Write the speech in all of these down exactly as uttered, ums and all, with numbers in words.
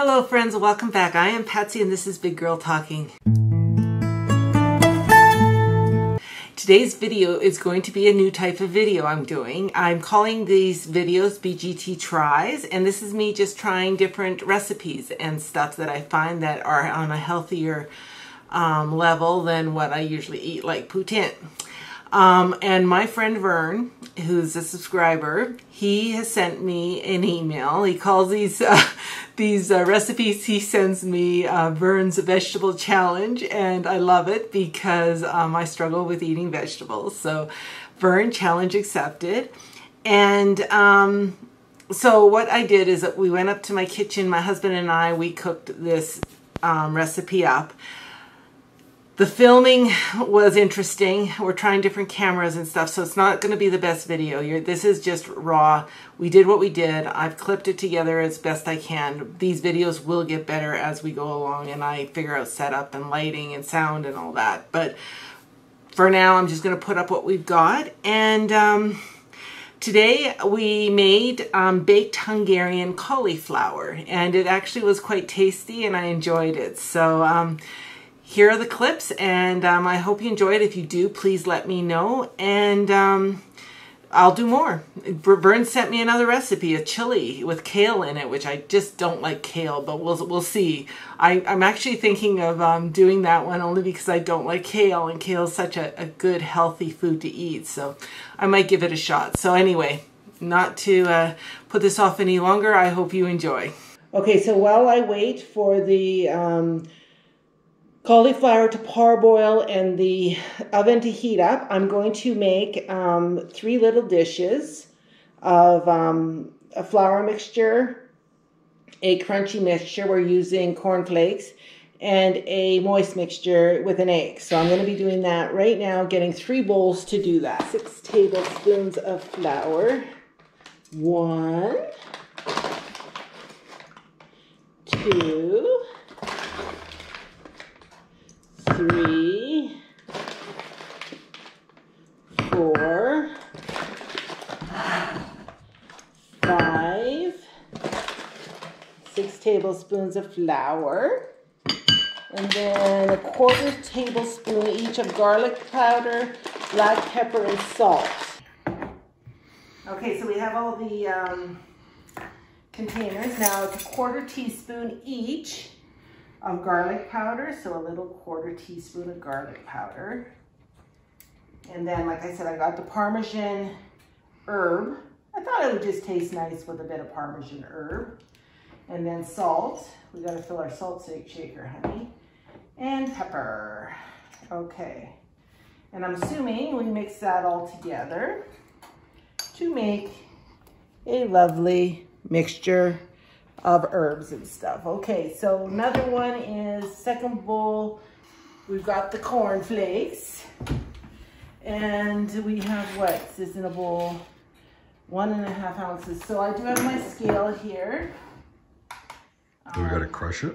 Hello friends, welcome back. I am Patsy and this is Big Girl Talking. Today's video is going to be a new type of video I'm doing. I'm calling these videos B G T Tries, and this is me just trying different recipes and stuff that I find that are on a healthier um, level than what I usually eat, like poutine. Um, and my friend Vern, who's a subscriber, he has sent me an email. He calls these uh, these uh, recipes, he sends me uh, Vern's vegetable challenge, and I love it because um, I struggle with eating vegetables. So Vern, challenge accepted. And um, so what I did is that we went up to my kitchen, my husband and I, we cooked this um, recipe up. The filming was interesting. We're trying different cameras and stuff, so it's not going to be the best video. You're, this is just raw. We did what we did. I've clipped it together as best I can. These videos will get better as we go along and I figure out setup and lighting and sound and all that. But for now, I'm just going to put up what we've got. And um, today we made um, baked Hungarian cauliflower, and it actually was quite tasty and I enjoyed it. So Um, here are the clips, and um, I hope you enjoy it. If you do, please let me know, and um, I'll do more. Vern sent me another recipe, a chili with kale in it, which I just don't like kale, but we'll, we'll see. I, I'm actually thinking of um, doing that one only because I don't like kale, and kale is such a, a good, healthy food to eat, so I might give it a shot. So anyway, not to uh, put this off any longer, I hope you enjoy. Okay, so while I wait for the Um cauliflower to parboil and the oven to heat up, I'm going to make um, three little dishes of um, a flour mixture, a crunchy mixture, we're using corn flakes, and a moist mixture with an egg. So I'm going to be doing that right now, getting three bowls to do that. Six tablespoons of flour. One, two, three, four, five, six tablespoons of flour, and then a quarter tablespoon each of garlic powder, black pepper, and salt. Okay, so we have all the um, containers. Now it's a quarter teaspoon each of garlic powder, so a little quarter teaspoon of garlic powder. And then, like I said, I got the Parmesan herb. I thought it would just taste nice with a bit of Parmesan herb. And then salt. We gotta fill our salt shaker, honey. And pepper. Okay. And I'm assuming we mix that all together to make a lovely mixture of herbs and stuff. Okay, so another one is second bowl. We've got the corn flakes, and we have what's this in a bowl? One and a half ounces. So I do have my scale here. Do we um, gotta crush it?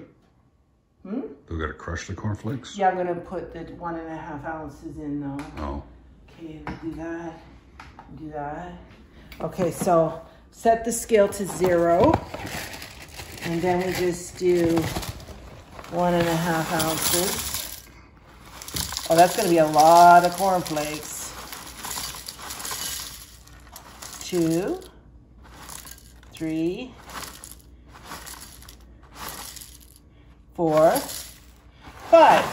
Hmm? Do we gotta crush the corn flakes? Yeah, I'm gonna put the one and a half ounces in though. Oh. Okay, we'll do that. We'll do that. Okay, so set the scale to zero. And then we just do one and a half ounces. Oh, that's gonna be a lot of cornflakes. Two, three, four, five.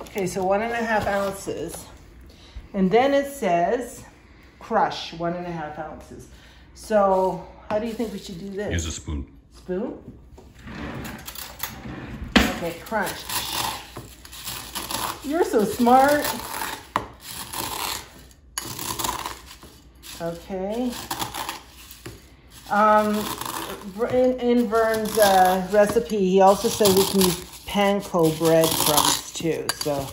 Okay, so one and a half ounces. And then it says crush one and a half ounces. So how do you think we should do this? Use a spoon. Spoon. Okay, crunch. You're so smart. Okay. Um, in, in Vern's uh, recipe, he also said we can use panko breadcrumbs too. So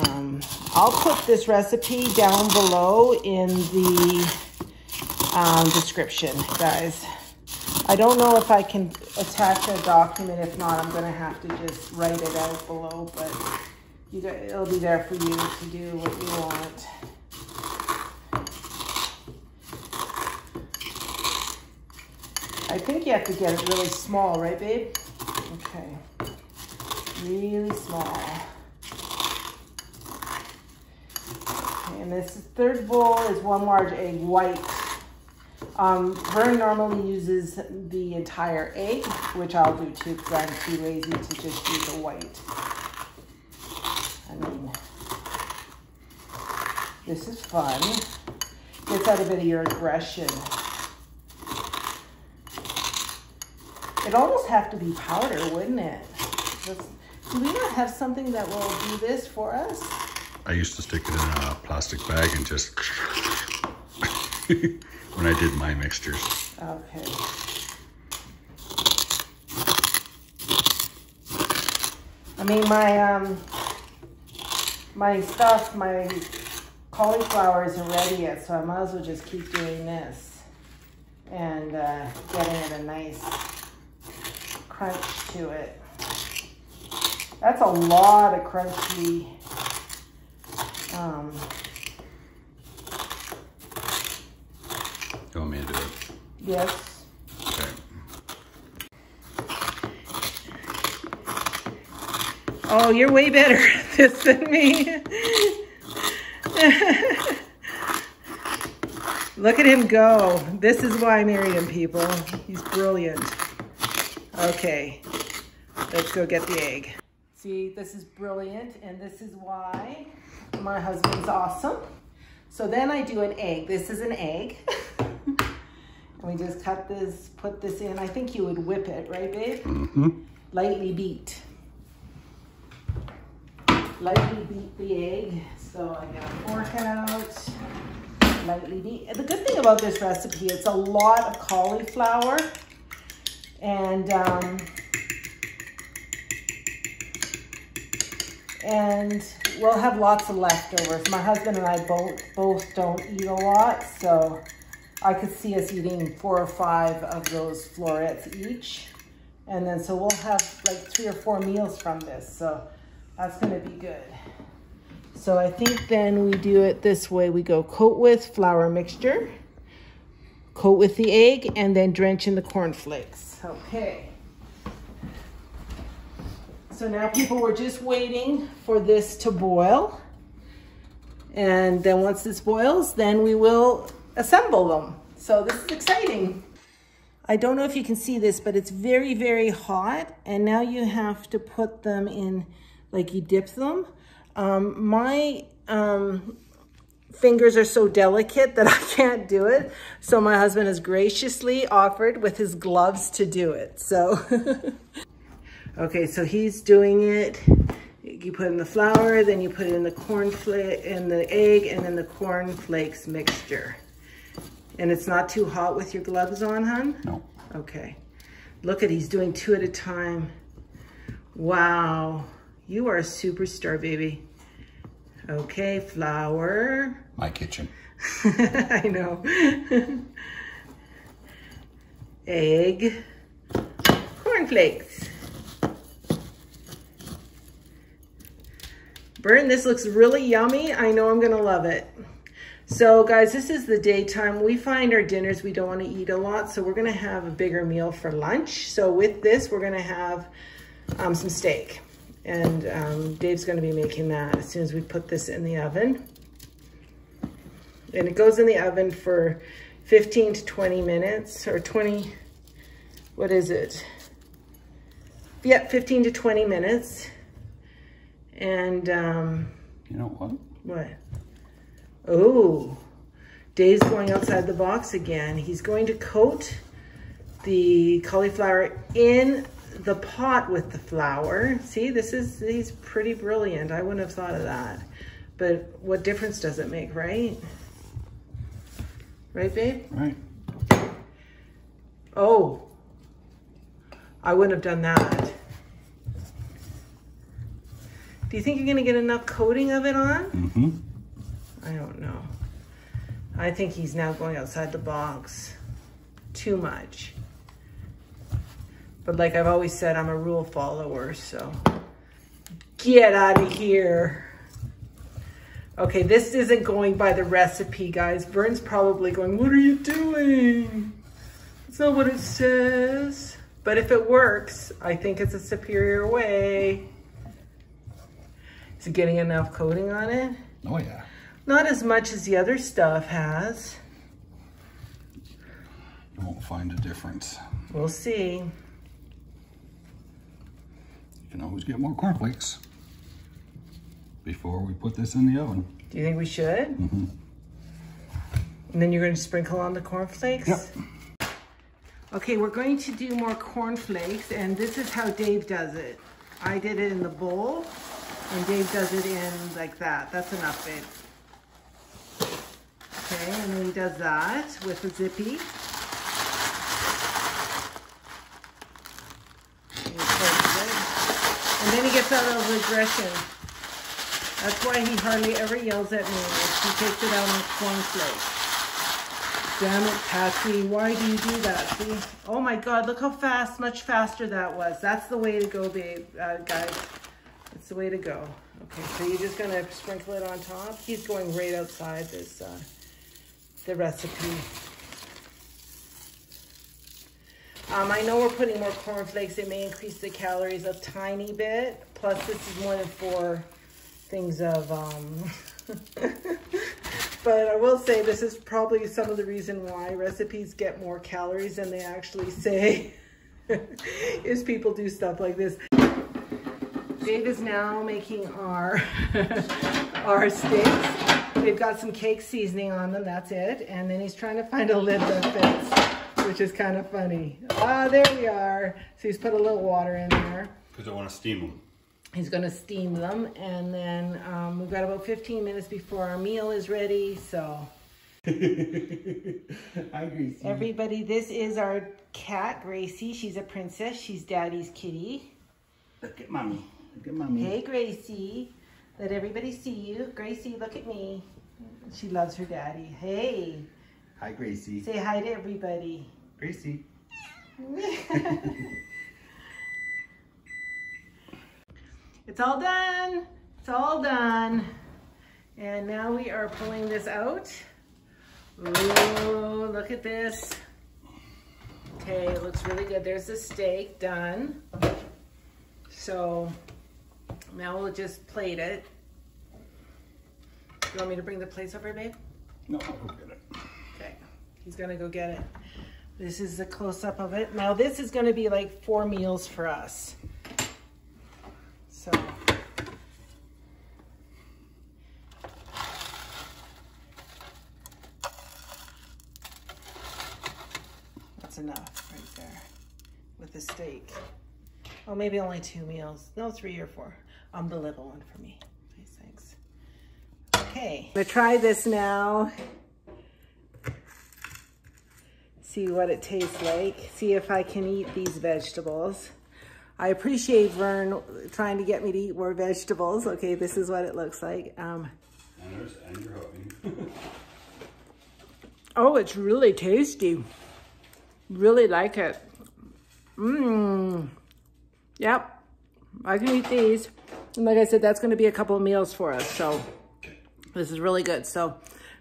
um, I'll put this recipe down below in the um, description, guys. I don't know if I can attach a document. If not, I'm gonna have to just write it out below, but you got, it'll be there for you to do what you want. I think you have to get it really small, right, babe? Okay, really small. Okay, and this third bowl is one large egg white. Um, Vern normally uses the entire egg, which I'll do too, because I'm too lazy to just use a white. I mean, this is fun. Gets out a bit of your aggression. It'd almost have to be powder, wouldn't it? Let's, do we not have something that will do this for us? I used to stick it in a plastic bag and just... when I did my mixtures. Okay. I mean, my um, my stuff, my cauliflower isn't ready yet, so I might as well just keep doing this and uh, getting it a nice crunch to it. That's a lot of crunchy. Um, You want me to do it? Yes. Okay. Oh, you're way better at this than me. Look at him go. This is why I married him, people. He's brilliant. Okay. Let's go get the egg. See, this is brilliant, and this is why my husband's awesome. So then I do an egg. This is an egg. We just cut this, put this in. I think you would whip it, right, babe? Mm-hmm. Lightly beat. Lightly beat the egg. So I got a fork out. Lightly beat. The good thing about this recipe, it's a lot of cauliflower. And, um, and we'll have lots of leftovers. My husband and I both, both don't eat a lot, so... I could see us eating four or five of those florets each. And then, so we'll have like three or four meals from this. So that's gonna be good. So I think then we do it this way. We go coat with flour mixture, coat with the egg, and then drench in the cornflakes. Okay. So now, people, we're just waiting for this to boil. And then once this boils, then we will assemble them. So this is exciting. I don't know if you can see this, but it's very, very hot. And now you have to put them in, like you dip them. Um, my um, fingers are so delicate that I can't do it. So my husband has graciously offered with his gloves to do it. So, okay, so he's doing it. You put in the flour, then you put it in the cornflake, in the egg, and then the cornflakes mixture. And it's not too hot with your gloves on, hon? No. Okay. Look at, he's doing two at a time. Wow. You are a superstar, baby. Okay, flour. My kitchen. I know. Egg. Cornflakes. Vern, this looks really yummy. I know I'm gonna love it. So guys, this is the daytime. We find our dinners, we don't want to eat a lot, so we're going to have a bigger meal for lunch. So with this, we're going to have um, some steak. And um, Dave's going to be making that as soon as we put this in the oven. And it goes in the oven for fifteen to twenty minutes, or twenty, what is it? Yep, fifteen to twenty minutes. And... Um, you know what? What? Oh, Dave's going outside the box again. He's going to coat the cauliflower in the pot with the flour. See, this is, he's pretty brilliant. I wouldn't have thought of that. But what difference does it make, right? Right, babe? Right. Oh, I wouldn't have done that. Do you think you're gonna get enough coating of it on? Mm-hmm. I don't know. I think he's now going outside the box too much. But like I've always said, I'm a rule follower, so get out of here. Okay, this isn't going by the recipe, guys. Vern's probably going, what are you doing? So what it says, but if it works, I think it's a superior way. Is it getting enough coating on it? Oh yeah. Not as much as the other stuff has. You won't find a difference. We'll see. You can always get more cornflakes before we put this in the oven. Do you think we should? Mm-hmm. And then you're going to sprinkle on the cornflakes? Yep. Okay, we're going to do more cornflakes, and this is how Dave does it. I did it in the bowl, and Dave does it in like that. That's enough, babe. Okay, and then he does that with a zippy. And then he gets out of aggression. That's why he hardly ever yells at me. He takes it out on cornflakes. Damn it, Patsy, why do you do that? See? Oh my God, look how fast, much faster that was. That's the way to go, babe, uh, guys. That's the way to go. Okay, so you're just gonna sprinkle it on top. He's going right outside this, uh, the recipe. Um, I know we're putting more cornflakes. It may increase the calories a tiny bit. Plus, this is one of four things of, um, but I will say this is probably some of the reason why recipes get more calories than they actually say is people do stuff like this. Dave is now making our, our sticks. They've got some cake seasoning on them, that's it. And then he's trying to find a lid that fits, which is kind of funny. Ah, there we are. So he's put a little water in there. Because I want to steam them. He's going to steam them, and then um, we've got about fifteen minutes before our meal is ready, so. Hi, Gracie. Everybody, this is our cat, Gracie. She's a princess. She's Daddy's kitty. Look at Mommy. Look at Mommy. Hey, Gracie. Let everybody see you. Gracie, look at me. She loves her daddy. Hey. Hi, Gracie. Say hi to everybody. Gracie. It's all done, it's all done. And now we are pulling this out. Ooh, look at this. Okay, it looks really good. There's the steak done. So now we'll just plate it. You want me to bring the plates over, babe? No, I'll go get it. Okay, he's gonna go get it. This is the close-up of it. Now this is gonna be like four meals for us. So, that's enough right there with the steak. Oh, maybe only two meals. No, three or four. Um, the little one for me. Nice, thanks. Okay, I'm gonna try this now. See what it tastes like. See if I can eat these vegetables. I appreciate Vern trying to get me to eat more vegetables. Okay, this is what it looks like. Um, and there's, and you're hoping. Oh, it's really tasty. Really like it. Mmm. Yep, I can eat these. And like I said, that's gonna be a couple of meals for us. So this is really good. So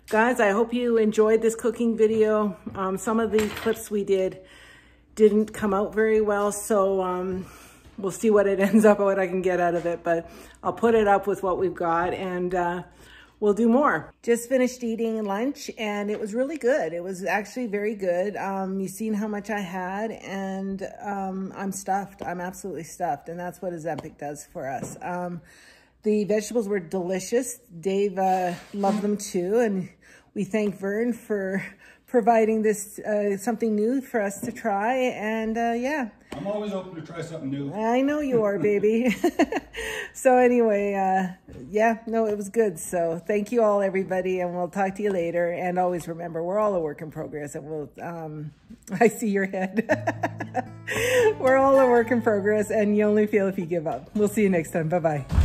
guys, I hope you enjoyed this cooking video. Um, some of the clips we did didn't come out very well, so um, we'll see what it ends up, what I can get out of it, but I'll put it up with what we've got, and uh, we'll do more. Just finished eating lunch, and it was really good. It was actually very good. Um, you've seen how much I had, and um, I'm stuffed. I'm absolutely stuffed, and that's what Ozempic does for us. Um, the vegetables were delicious. Dave uh, loved them too, and we thank Vern for providing this uh, something new for us to try, and uh, yeah. I'm always open to try something new. I know you are, baby. So anyway, uh, yeah, no, it was good. So thank you all, everybody, and we'll talk to you later. And always remember, we're all a work in progress, and we'll, um, I see your head. We're all a work in progress, and you only fail if you give up. We'll see you next time. Bye-bye.